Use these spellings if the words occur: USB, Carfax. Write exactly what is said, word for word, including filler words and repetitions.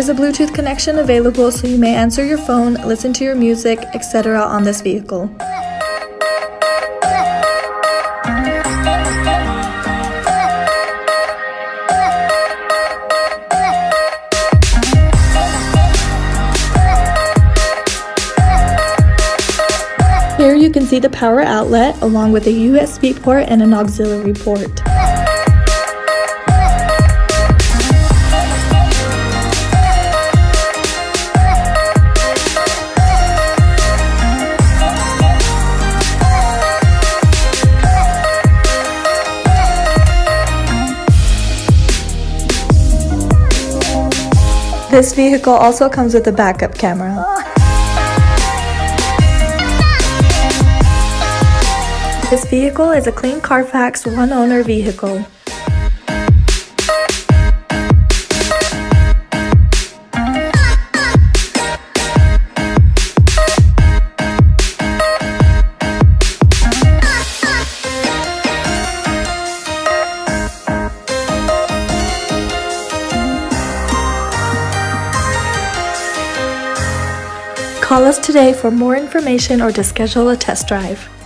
is a Bluetooth connection available, so you may answer your phone, listen to your music, et cetera on this vehicle. Here you can see the power outlet along with a U S B port and an auxiliary port. This vehicle also comes with a backup camera. This vehicle is a clean Carfax one-owner vehicle. Call us today for more information or to schedule a test drive.